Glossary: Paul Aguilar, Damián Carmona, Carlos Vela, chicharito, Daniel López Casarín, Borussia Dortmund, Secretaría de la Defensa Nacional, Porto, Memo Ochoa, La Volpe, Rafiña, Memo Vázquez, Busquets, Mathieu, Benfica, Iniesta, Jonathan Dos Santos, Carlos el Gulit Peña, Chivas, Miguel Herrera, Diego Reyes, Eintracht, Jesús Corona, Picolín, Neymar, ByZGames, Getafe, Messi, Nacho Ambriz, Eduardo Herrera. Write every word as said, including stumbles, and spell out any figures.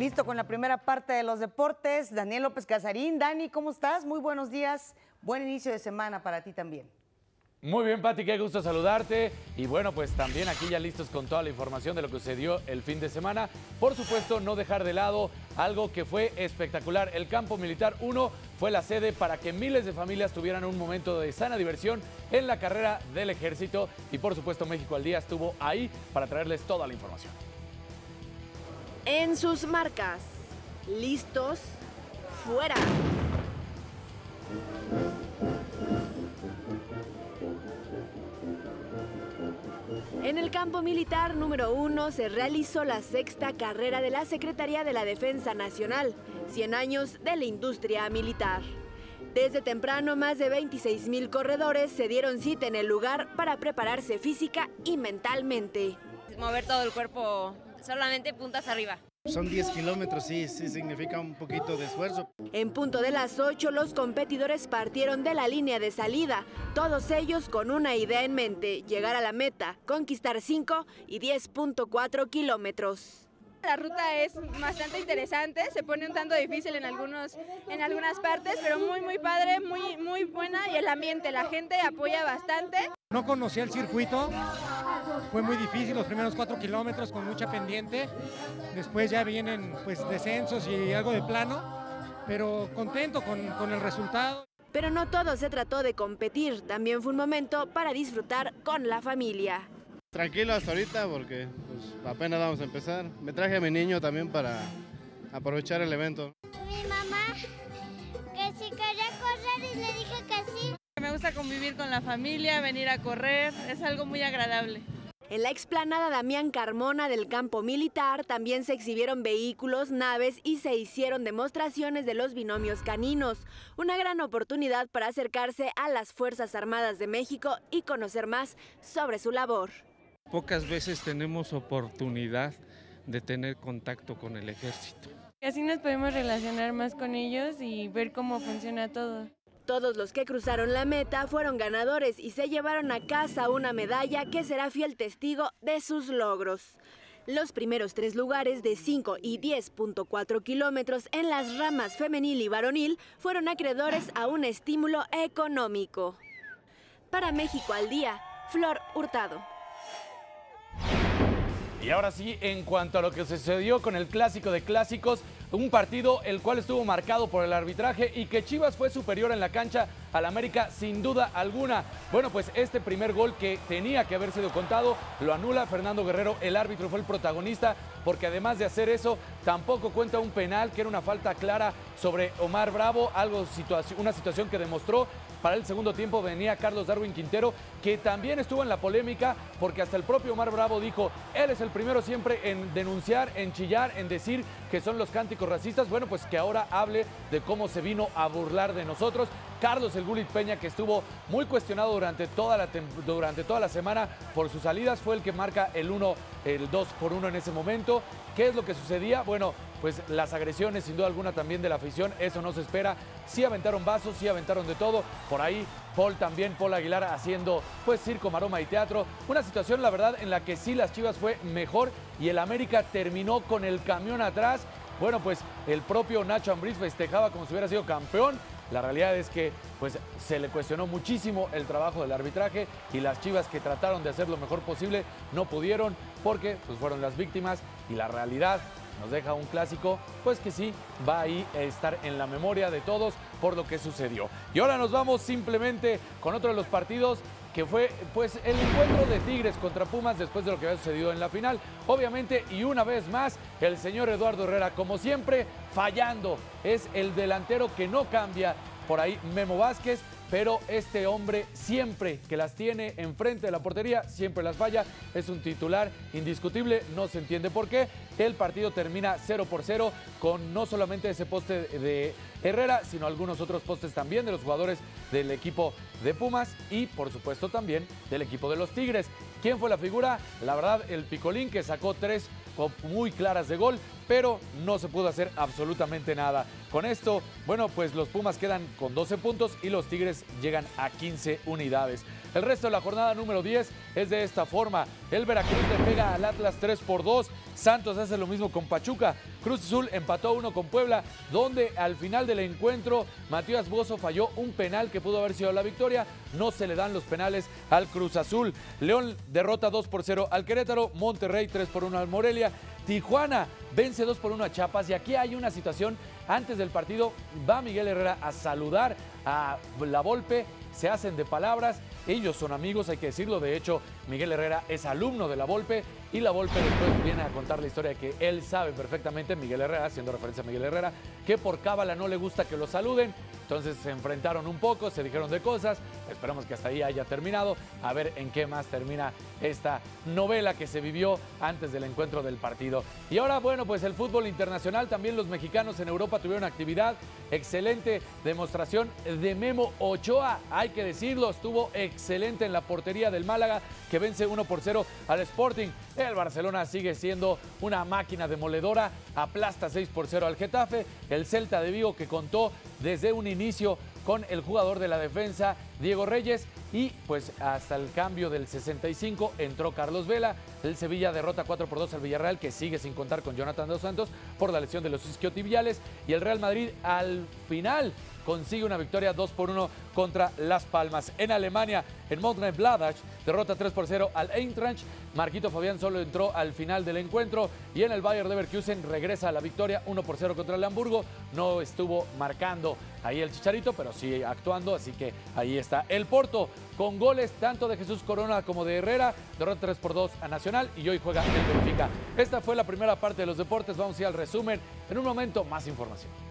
Listo con la primera parte de los deportes. Daniel López Casarín. Dani, ¿cómo estás? Muy buenos días. Buen inicio de semana para ti también. Muy bien, Pati, qué gusto saludarte. Y bueno, pues también aquí ya listos con toda la información de lo que sucedió el fin de semana. Por supuesto, no dejar de lado algo que fue espectacular. El Campo Militar uno fue la sede para que miles de familias tuvieran un momento de sana diversión en la carrera del Ejército. Y por supuesto, México al Día estuvo ahí para traerles toda la información. En sus marcas, listos, fuera. En el Campo Militar número uno se realizó la sexta carrera de la Secretaría de la Defensa Nacional, cien años de la industria militar. Desde temprano, más de veintiséis mil corredores se dieron cita en el lugar para prepararse física y mentalmente. Mover todo el cuerpo, solamente puntas arriba. Son diez kilómetros, sí, sí significa un poquito de esfuerzo. En punto de las ocho, los competidores partieron de la línea de salida, todos ellos con una idea en mente, llegar a la meta, conquistar cinco y diez punto cuatro kilómetros. La ruta es bastante interesante, se pone un tanto difícil en, algunos, en algunas partes, pero muy, muy padre, muy, muy buena, y el ambiente, la gente apoya bastante. No conocía el circuito, fue muy difícil los primeros cuatro kilómetros con mucha pendiente, después ya vienen pues descensos y algo de plano, pero contento con, con el resultado. Pero no todo se trató de competir, también fue un momento para disfrutar con la familia. Tranquilo hasta ahorita porque pues, apenas vamos a empezar. Me traje a mi niño también para aprovechar el evento. Mi mamá que si quería correr y le dije que sí. Me gusta convivir con la familia, venir a correr, es algo muy agradable. En la explanada Damián Carmona del Campo Militar también se exhibieron vehículos, naves y se hicieron demostraciones de los binomios caninos. Una gran oportunidad para acercarse a las Fuerzas Armadas de México y conocer más sobre su labor. Pocas veces tenemos oportunidad de tener contacto con el Ejército. Así nos podemos relacionar más con ellos y ver cómo funciona todo. Todos los que cruzaron la meta fueron ganadores y se llevaron a casa una medalla que será fiel testigo de sus logros. Los primeros tres lugares de cinco y diez punto cuatro kilómetros en las ramas femenil y varonil fueron acreedores a un estímulo económico. Para México al Día, Flor Hurtado. Y ahora sí, en cuanto a lo que sucedió con el clásico de clásicos, un partido el cual estuvo marcado por el arbitraje y que Chivas fue superior en la cancha al América sin duda alguna. Bueno, pues este primer gol que tenía que haber sido contado lo anula Fernando Guerrero, el árbitro fue el protagonista porque además de hacer eso tampoco cuenta un penal que era una falta clara sobre Omar Bravo, algo, una situación que demostró. Para el segundo tiempo venía Carlos Darwin Quintero, que también estuvo en la polémica porque hasta el propio Omar Bravo dijo, él es el primero siempre en denunciar, en chillar, en decir que son los cánticos racistas. Bueno, pues que ahora hable de cómo se vino a burlar de nosotros. Carlos el Gulit Peña, que estuvo muy cuestionado durante toda la, durante toda la semana por sus salidas, fue el que marca el uno, el dos por uno en ese momento. ¿Qué es lo que sucedía? Bueno, pues las agresiones sin duda alguna también de la afición, eso no se espera. Sí aventaron vasos, sí aventaron de todo. Por ahí Paul también, Paul Aguilar haciendo pues circo, maroma y teatro. Una situación la verdad en la que sí las Chivas fue mejor y el América terminó con el camión atrás. Bueno, pues el propio Nacho Ambriz festejaba como si hubiera sido campeón. La realidad es que pues, se le cuestionó muchísimo el trabajo del arbitraje y las Chivas que trataron de hacer lo mejor posible no pudieron porque pues, fueron las víctimas y la realidad nos deja un clásico, pues que sí, va ahí a estar en la memoria de todos por lo que sucedió. Y ahora nos vamos simplemente con otro de los partidos que fue pues el encuentro de Tigres contra Pumas después de lo que había sucedido en la final. Obviamente, y una vez más, el señor Eduardo Herrera, como siempre, fallando. Es el delantero que no cambia, por ahí Memo Vázquez, pero este hombre siempre que las tiene enfrente de la portería, siempre las falla. Es un titular indiscutible, no se entiende por qué. El partido termina cero por cero con no solamente ese poste de Herrera, sino algunos otros postes también de los jugadores del equipo de Pumas y por supuesto también del equipo de los Tigres. ¿Quién fue la figura? La verdad, el Picolín, que sacó tres muy claras de gol. pero no se pudo hacer absolutamente nada. Con esto, bueno, pues los Pumas quedan con doce puntos y los Tigres llegan a quince unidades. El resto de la jornada número diez es de esta forma. El Veracruz le pega al Atlas tres por dos. Santos hace lo mismo con Pachuca. Cruz Azul empató uno con Puebla, donde al final del encuentro Matías Bosso falló un penal que pudo haber sido la victoria. No se le dan los penales al Cruz Azul. León derrota dos por cero al Querétaro. Monterrey tres por uno al Morelia. Tijuana vence dos por uno a Chiapas. Y aquí hay una situación. Antes del partido va Miguel Herrera a saludar a La Volpe. Se hacen de palabras. Ellos son amigos, hay que decirlo. De hecho, Miguel Herrera es alumno de La Volpe y La Volpe después viene a contar la historia que él sabe perfectamente, Miguel Herrera, haciendo referencia a Miguel Herrera, que por cábala no le gusta que lo saluden. Entonces se enfrentaron un poco, se dijeron de cosas. Esperamos que hasta ahí haya terminado. A ver en qué más termina esta novela que se vivió antes del encuentro del partido. Y ahora, bueno, pues el fútbol internacional, también los mexicanos en Europa tuvieron actividad. Excelente demostración de Memo Ochoa, hay que decirlo, estuvo excelente en la portería del Málaga, que vence uno por cero al Sporting. El Barcelona sigue siendo una máquina demoledora, aplasta seis por cero al Getafe. El Celta de Vigo, que contó desde un inicio con el jugador de la defensa, Diego Reyes, y pues hasta el cambio del sesenta y cinco entró Carlos Vela. El Sevilla derrota cuatro por dos al Villarreal, que sigue sin contar con Jonathan Dos Santos por la lesión de los isquiotibiales, y el Real Madrid al final consigue una victoria dos por uno contra Las Palmas. En Alemania, en Mönchengladbach derrota tres por cero al Eintracht. Marquito Fabián solo entró al final del encuentro, y en el Bayern de Leverkusen regresa a la victoria uno por cero contra el Hamburgo. No estuvo marcando ahí el Chicharito, pero sí actuando, así que ahí está. El Porto, con goles tanto de Jesús Corona como de Herrera, derrota tres por dos a Nacional, y hoy juega el Benfica. Esta fue la primera parte de los deportes. Vamos a ir al resumen. En un momento, más información.